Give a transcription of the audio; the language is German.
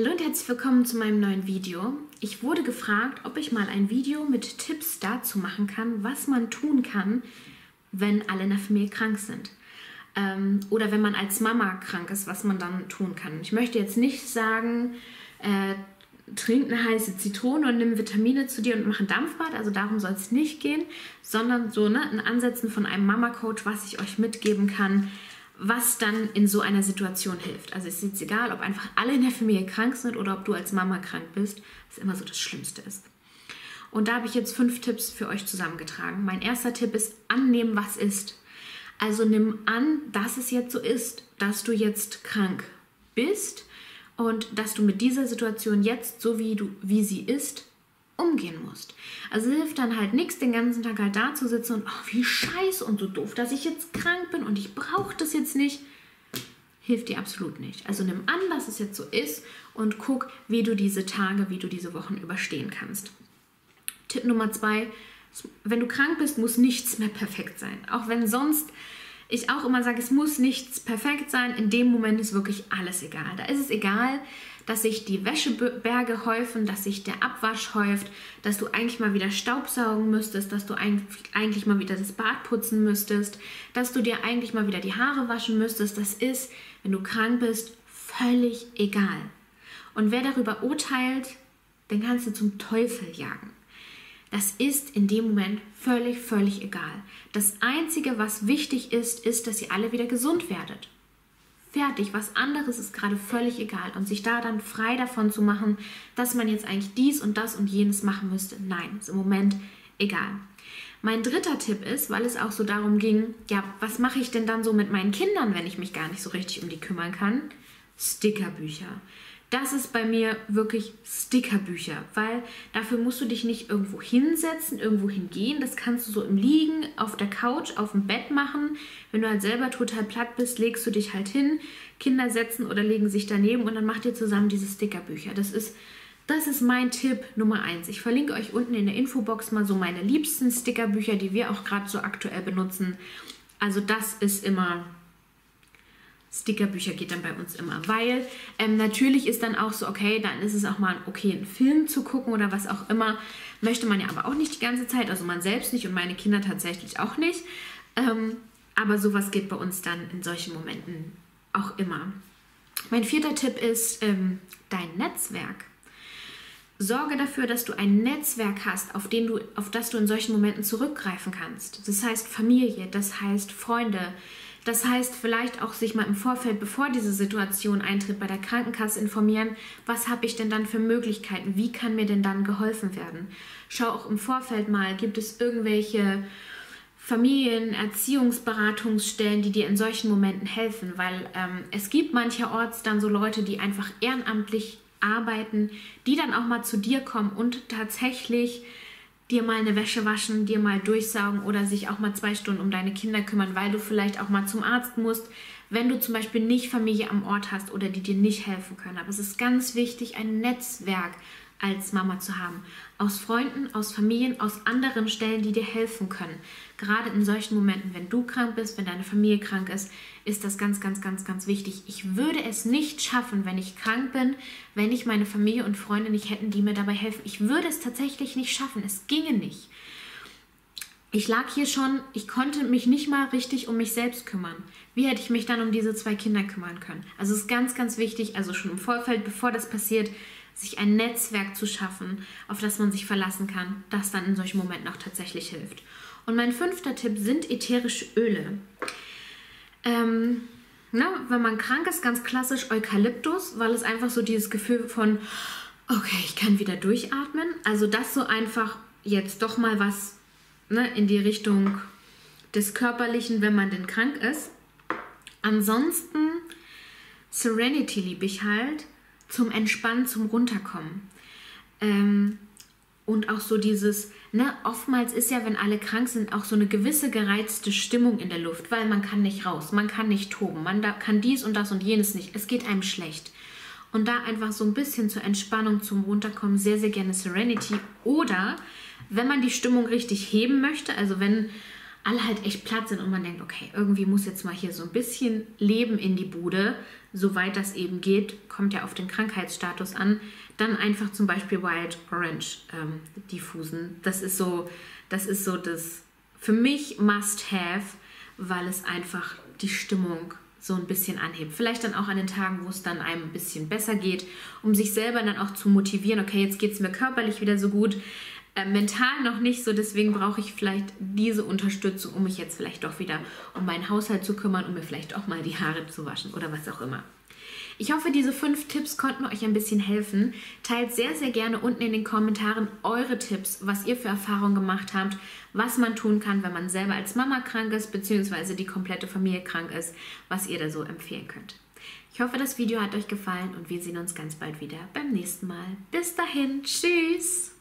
Hallo und herzlich willkommen zu meinem neuen Video. Ich wurde gefragt, ob ich mal ein Video mit Tipps dazu machen kann, was man tun kann, wenn alle in der Familie krank sind. Oder wenn man als Mama krank ist, was man dann tun kann. Ich möchte jetzt nicht sagen, trink eine heiße Zitrone und nimm Vitamine zu dir und mach ein Dampfbad, also darum soll es nicht gehen, sondern so in Ansätzen von einem Mama-Coach, was ich euch mitgeben kann, was dann in so einer Situation hilft. Also es ist egal, ob einfach alle in der Familie krank sind oder ob du als Mama krank bist, was immer so das Schlimmste ist. Und da habe ich jetzt 5 Tipps für euch zusammengetragen. Mein erster Tipp ist, annehmen, was ist. Also nimm an, dass es jetzt so ist, dass du jetzt krank bist und dass du mit dieser Situation jetzt, so wie sie ist, umgehen musst. Also hilft dann halt nichts, den ganzen Tag halt da zu sitzen und oh, wie scheiße und so doof, dass ich jetzt krank bin und ich brauche das jetzt nicht. Hilft dir absolut nicht. Also nimm an, dass es jetzt so ist und guck, wie du diese Tage, wie du diese Wochen überstehen kannst. Tipp Nummer 2, wenn du krank bist, muss nichts mehr perfekt sein. Auch wenn sonst ich auch immer sage, es muss nichts perfekt sein. In dem Moment ist wirklich alles egal. Da ist es egal, dass sich die Wäscheberge häufen, dass sich der Abwasch häuft, dass du eigentlich mal wieder staubsaugen müsstest, dass du eigentlich mal wieder das Bad putzen müsstest, dass du dir eigentlich mal wieder die Haare waschen müsstest. Das ist, wenn du krank bist, völlig egal. Und wer darüber urteilt, den kannst du zum Teufel jagen. Das ist in dem Moment völlig, völlig egal. Das Einzige, was wichtig ist, dass ihr alle wieder gesund werdet. Fertig, was anderes ist gerade völlig egal. Und sich da dann frei davon zu machen, dass man jetzt eigentlich dies und das und jenes machen müsste. Nein, ist im Moment egal. Mein dritter Tipp ist, weil es auch so darum ging, ja, was mache ich denn dann so mit meinen Kindern, wenn ich mich gar nicht so richtig um die kümmern kann? Stickerbücher. Das ist bei mir wirklich Stickerbücher, weil dafür musst du dich nicht irgendwo hinsetzen, irgendwo hingehen. Das kannst du so im Liegen, auf der Couch, auf dem Bett machen. Wenn du halt selber total platt bist, legst du dich halt hin, Kinder setzen oder legen sich daneben und dann macht ihr zusammen diese Stickerbücher. Das ist mein Tipp Nummer 1. Ich verlinke euch unten in der Infobox mal so meine liebsten Stickerbücher, die wir auch gerade so aktuell benutzen. Also das ist immer... Stickerbücher geht dann bei uns immer, weil natürlich ist dann auch so, okay, dann ist es auch mal okay, einen Film zu gucken oder was auch immer, möchte man ja aber auch nicht die ganze Zeit, also man selbst nicht und meine Kinder tatsächlich auch nicht, aber sowas geht bei uns dann in solchen Momenten auch immer. Mein vierter Tipp ist dein Netzwerk. Sorge dafür, dass du ein Netzwerk hast, auf das du in solchen Momenten zurückgreifen kannst. Das heißt Familie, das heißt Freunde, das heißt, vielleicht auch sich mal im Vorfeld, bevor diese Situation eintritt, bei der Krankenkasse informieren, was habe ich denn dann für Möglichkeiten, wie kann mir denn dann geholfen werden. Schau auch im Vorfeld mal, gibt es irgendwelche Familien-, Erziehungsberatungsstellen, die dir in solchen Momenten helfen, weil es gibt mancherorts dann so Leute, die einfach ehrenamtlich arbeiten, die dann auch mal zu dir kommen und tatsächlich dir mal eine Wäsche waschen, dir mal durchsaugen oder sich auch mal 2 Stunden um deine Kinder kümmern, weil du vielleicht auch mal zum Arzt musst, wenn du zum Beispiel nicht Familie am Ort hast oder die dir nicht helfen können. Aber es ist ganz wichtig, ein Netzwerk als Mama zu haben. Aus Freunden, aus Familien, aus anderen Stellen, die dir helfen können. Gerade in solchen Momenten, wenn du krank bist, wenn deine Familie krank ist, ist das ganz, ganz, ganz, ganz wichtig. Ich würde es nicht schaffen, wenn ich krank bin, wenn ich meine Familie und Freunde nicht hätten, die mir dabei helfen. Ich würde es tatsächlich nicht schaffen. Es ginge nicht. Ich lag hier schon, ich konnte mich nicht mal richtig um mich selbst kümmern. Wie hätte ich mich dann um diese 2 Kinder kümmern können? Also es ist ganz, ganz wichtig, also schon im Vorfeld, bevor das passiert, sich ein Netzwerk zu schaffen, auf das man sich verlassen kann, das dann in solchen Momenten auch tatsächlich hilft. Und mein 5. Tipp sind ätherische Öle. Wenn man krank ist, ganz klassisch Eukalyptus, weil es einfach so dieses Gefühl von, okay, ich kann wieder durchatmen. Also das so einfach jetzt doch mal was in die Richtung des Körperlichen, wenn man denn krank ist. Ansonsten Serenity liebe ich halt. Zum Entspannen, zum Runterkommen. Und auch so dieses, oftmals ist ja, wenn alle krank sind, auch so eine gewisse gereizte Stimmung in der Luft, weil man kann nicht raus, man kann nicht toben, man kann dies und das und jenes nicht. Es geht einem schlecht. Und da einfach so ein bisschen zur Entspannung, zum Runterkommen, sehr, sehr gerne Serenity. Oder wenn man die Stimmung richtig heben möchte, also wenn alle halt echt platt sind und man denkt, okay, irgendwie muss jetzt mal hier so ein bisschen Leben in die Bude, soweit das eben geht, kommt ja auf den Krankheitsstatus an, dann einfach zum Beispiel Wild Orange diffusen. Das ist so das für mich Must-Have, weil es einfach die Stimmung so ein bisschen anhebt. Vielleicht dann auch an den Tagen, wo es dann einem ein bisschen besser geht, um sich selber dann auch zu motivieren, okay, jetzt geht es mir körperlich wieder so gut, mental noch nicht so, deswegen brauche ich vielleicht diese Unterstützung, um mich jetzt vielleicht doch wieder um meinen Haushalt zu kümmern, um mir vielleicht auch mal die Haare zu waschen oder was auch immer. Ich hoffe, diese 5 Tipps konnten euch ein bisschen helfen. Teilt sehr, sehr gerne unten in den Kommentaren eure Tipps, was ihr für Erfahrungen gemacht habt, was man tun kann, wenn man selber als Mama krank ist, beziehungsweise die komplette Familie krank ist, was ihr da so empfehlen könnt. Ich hoffe, das Video hat euch gefallen und wir sehen uns ganz bald wieder beim nächsten Mal. Bis dahin, tschüss!